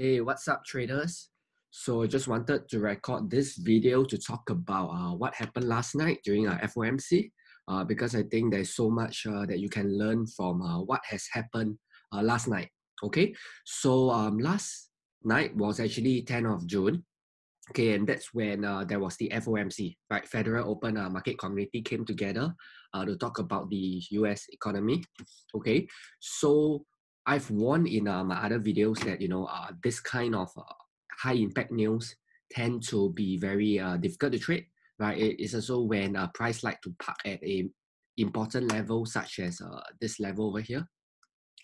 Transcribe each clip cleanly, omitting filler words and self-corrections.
Hey, what's up, traders? So I just wanted to record this video to talk about what happened last night during our FOMC because I think there's so much that you can learn from what has happened last night. Okay, so last night was actually 10th of June. Okay, and that's when there was the FOMC, right? Federal Open Market Committee came together to talk about the US economy. Okay, so I've warned in my other videos that, you know, this kind of high impact news tend to be very difficult to trade, right? It's also when price like to park at a important level, such as this level over here,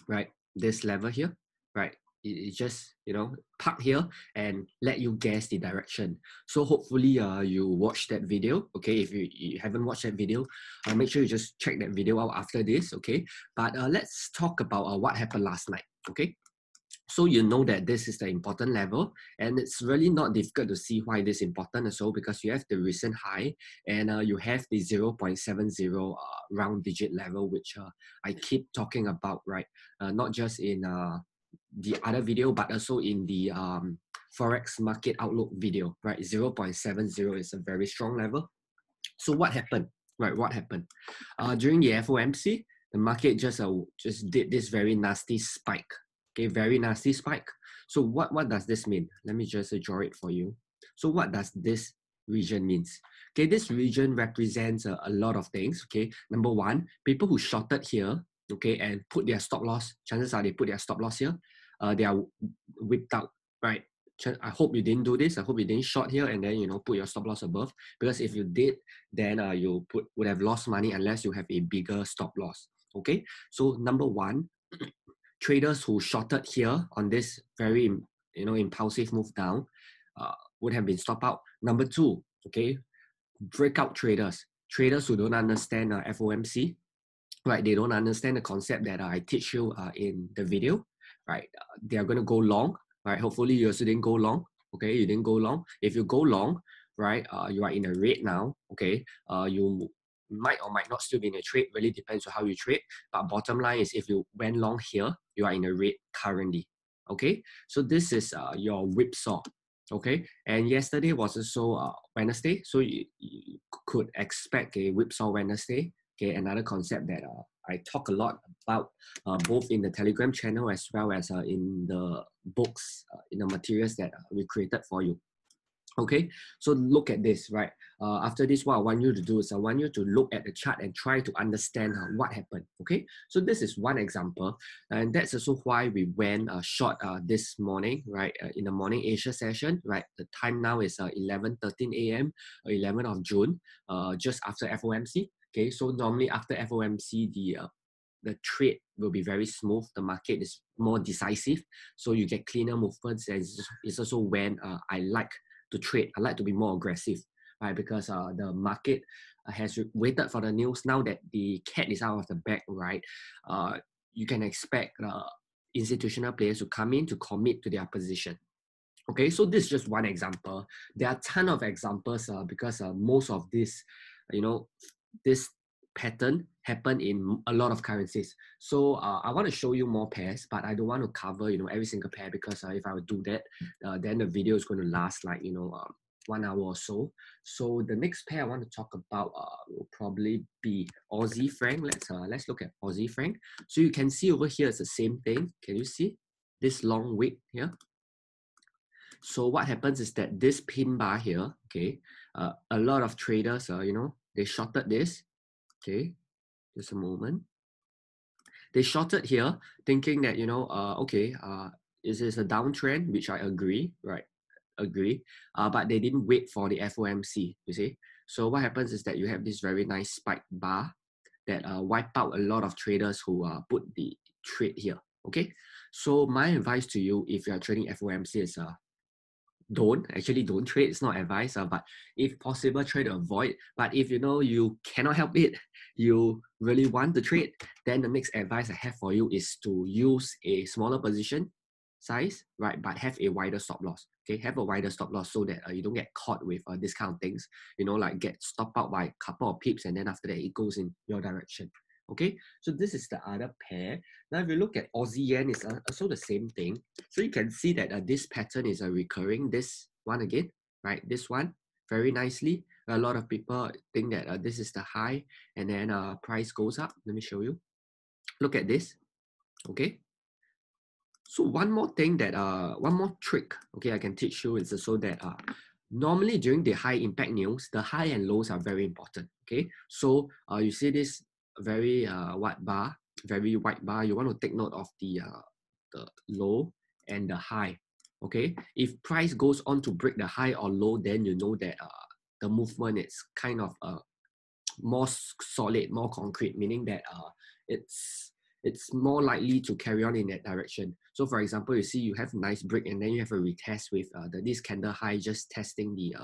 right? This level here, right? It's just, you know, park here and let you guess the direction. So hopefully you watch that video. Okay, if you haven't watched that video, make sure you just check that video out after this. Okay, but let's talk about what happened last night. Okay, so you know that this is the important level, and it's really not difficult to see why this is important as well, because you have the recent high and you have the 0.70 round digit level, which I keep talking about, right? Not just in the other video, but also in the Forex Market Outlook video, right? 0.70 is a very strong level. So what happened, right? What happened? During the FOMC, the market just did this very nasty spike, okay? Very nasty spike. So what does this mean? Let me just draw it for you. So what does this region means? Okay, this region represents a lot of things, okay? Number one, people who shorted here, okay, and put their stop loss, chances are they put their stop loss here. They are whipped out, right? I hope you didn't do this. I hope you didn't short here and then, you know, put your stop loss above, because if you did, then you would have lost money unless you have a bigger stop loss. Okay, so number one, traders who shorted here on this very, you know, impulsive move down would have been stopped out. Number two, okay, breakout traders who don't understand FOMC, right? They don't understand the concept that I teach you in the video, right? They are going to go long, right? Hopefully you also didn't go long, okay? You didn't go long. If you go long, right, you are in a red now, okay? You might or might not still be in a trade, really depends on how you trade, but bottom line is if you went long here, you are in a red currently, okay? So this is your whipsaw, okay? And yesterday was also Wednesday, so you could expect a whipsaw Wednesday. Okay, another concept that I talk a lot about both in the Telegram channel as well as in the books, in the materials that we created for you. Okay, so look at this, right? After this, what I want you to do is I want you to look at the chart and try to understand what happened. Okay, so this is one example, and that's also why we went short this morning, right? In the morning Asia session, right? The time now is 11:13 a.m., 11th of June, just after FOMC. Okay, so normally after FOMC, the trade will be very smooth. The market is more decisive, so you get cleaner movements. And it's also when I like to trade. I like to be more aggressive, right? Because the market has waited for the news. Now that the cat is out of the bag, right? You can expect institutional players to come in to commit to their position. Okay, so this is just one example. There are a ton of examples because most of this, you know, this pattern happen in a lot of currencies. So I want to show you more pairs, but I don't want to cover, you know, every single pair, because if I would do that, then the video is going to last like, you know, 1 hour or so. So the next pair I want to talk about will probably be Aussie franc. Let's look at Aussie franc. So you can see over here it's the same thing. Can you see this long wick here? So what happens is that this pin bar here, okay, a lot of traders, you know, they shorted this, okay, just a moment. They shorted here thinking that, you know, okay, this is a downtrend, which I agree, right? Agree, but they didn't wait for the FOMC, you see? So what happens is that you have this very nice spike bar that wipe out a lot of traders who put the trade here, okay? So my advice to you if you're trading FOMC is don't trade. It's not advice, but if possible, try to avoid. But if you know you cannot help it, you really want to trade, then the next advice I have for you is to use a smaller position size, right? But have a wider stop loss. Okay, have a wider stop loss so that you don't get caught with this kind of things. You know, like get stopped out by a couple of pips, and then after that it goes in your direction. Okay, so this is the other pair. Now, if you look at Aussie Yen, it's also the same thing. So you can see that this pattern is recurring. This one again, right? This one, very nicely. A lot of people think that this is the high and then price goes up. Let me show you. Look at this, okay? So one more thing that, one more trick, okay, I can teach you is so that normally during the high impact news, the high and lows are very important, okay? So you see this very white bar, you want to take note of the low and the high, okay? If price goes on to break the high or low, then you know that the movement is kind of more solid, more concrete, meaning that it's more likely to carry on in that direction. So for example, you see you have nice break and then you have a retest with this candle high just testing the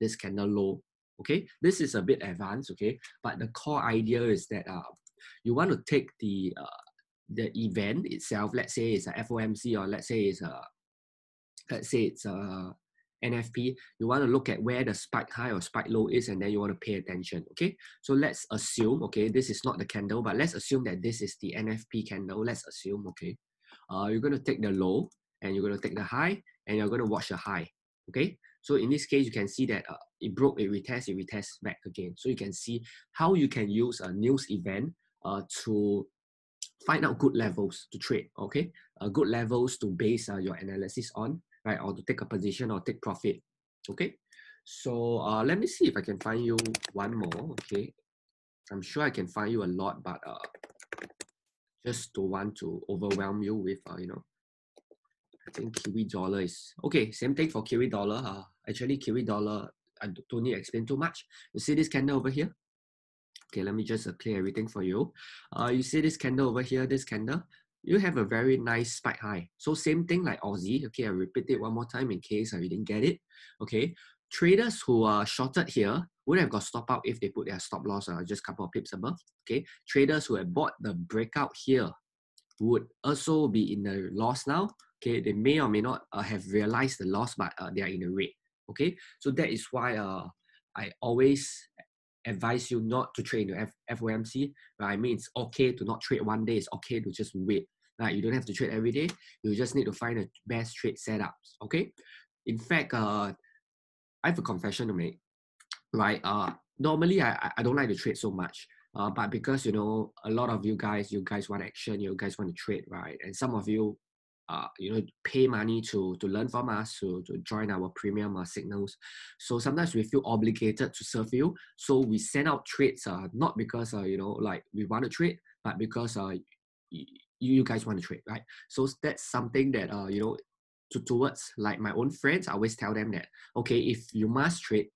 this candle low. Okay, this is a bit advanced, okay, but the core idea is that you want to take the event itself. Let's say it's a FOMC, or let's say it's a NFP. You want to look at where the spike high or spike low is, and then you want to pay attention. Okay, so let's assume, okay, this is not the candle, but let's assume that this is the NFP candle. Let's assume, okay, you're going to take the low and you're going to take the high and you're going to watch the high. Okay, so in this case you can see that it broke, it retests back again. So you can see how you can use a news event to find out good levels to trade. Okay, good levels to base your analysis on, right, or to take a position or take profit. Okay, so let me see if I can find you one more. Okay, I'm sure I can find you a lot, but just don't want to overwhelm you with you know, I think Kiwi dollar is okay. Same thing for Kiwi dollar. Actually Kiwi dollar, I don't need to explain too much. You see this candle over here. Okay, let me just clear everything for you. You see this candle over here, this candle, you have a very nice spike high. So same thing like Aussie. Okay, I repeat it one more time in case you didn't get it. Okay, traders who are shorted here would have got stop out if they put their stop loss just a couple of pips above. Okay, traders who have bought the breakout here would also be in the loss now. Okay, they may or may not have realized the loss, but they are in the red. Okay, so that is why I always advise you not to trade in the FOMC. But I mean, it's okay to not trade one day. It's okay to just wait. Right, you don't have to trade every day. You just need to find the best trade setups. Okay, in fact, I have a confession to make. Right, normally I don't like to trade so much, but because you know a lot of you guys want action, you guys want to trade, right? And some of you, you know, pay money to learn from us, to join our premium signals. So sometimes we feel obligated to serve you. So we send out trades, not because you know, like we want to trade, but because you guys want to trade, right? So that's something that you know, towards like my own friends, I always tell them that okay, if you must trade,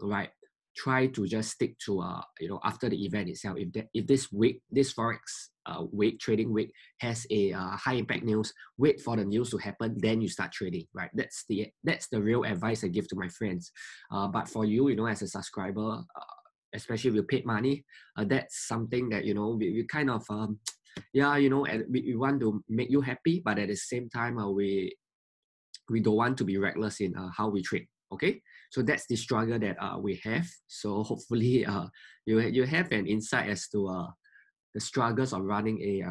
right, try to just stick to you know, after the event itself. If that, if this week, this forex week, trading week has a high impact news, wait for the news to happen, then you start trading, right? That's the real advice I give to my friends. But for you, you know, as a subscriber, especially if you paid money, that's something that, you know, we kind of yeah, you know, and we want to make you happy, but at the same time we don't want to be reckless in how we trade. Okay, so that's the struggle that we have. So hopefully you have an insight as to the struggles of running a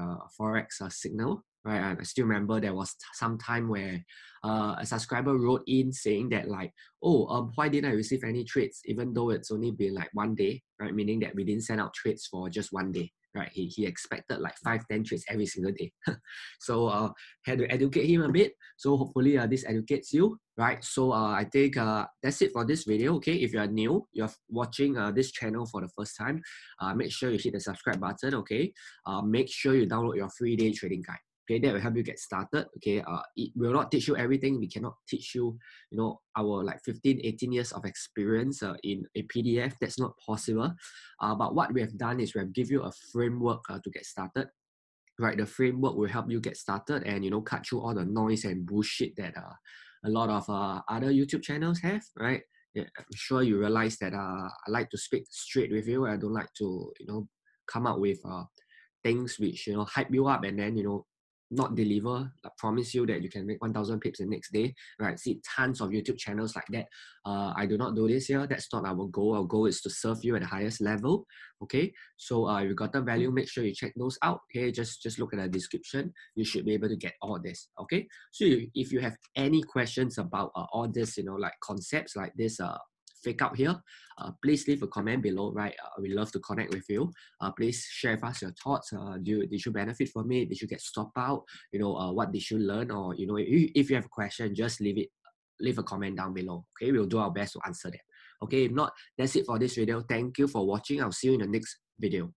forex signal, right? I still remember there was some time where a subscriber wrote in saying that like, oh, why didn't I receive any trades even though it's only been like one day, right? Meaning that we didn't send out trades for just one day, right? He expected like 5-10 trades every single day. So had to educate him a bit. So hopefully this educates you, right? So I think that's it for this video. Okay, if you are new, you're watching this channel for the first time, make sure you hit the subscribe button. Okay, make sure you download your free-day trading guide. Okay, that will help you get started. Okay, it will not teach you everything. We cannot teach you, you know, our like 15-18 years of experience in a PDF. That's not possible. But what we have done is we have give you a framework to get started. Right, the framework will help you get started and, you know, cut through all the noise and bullshit that a lot of other YouTube channels have. Right, yeah, I'm sure you realize that I like to speak straight with you. I don't like to, you know, come up with things which, you know, hype you up and then, you know, not deliver, I promise you that you can make 1,000 pips the next day, right? See tons of YouTube channels like that. I do not do this here. That's not our goal. Our goal is to serve you at the highest level, okay? So if you got the value, make sure you check those out, okay? Just look at the description. You should be able to get all this, okay? So if you have any questions about all this, you know, like concepts like this, fake out here, please leave a comment below, right? We love to connect with you. Please share with us your thoughts. Did you benefit from it? Did you get stopped out? You know, what did you learn? Or, you know, if you have a question, just leave a comment down below, okay? We'll do our best to answer that, okay? If not, that's it for this video. Thank you for watching. I'll see you in the next video.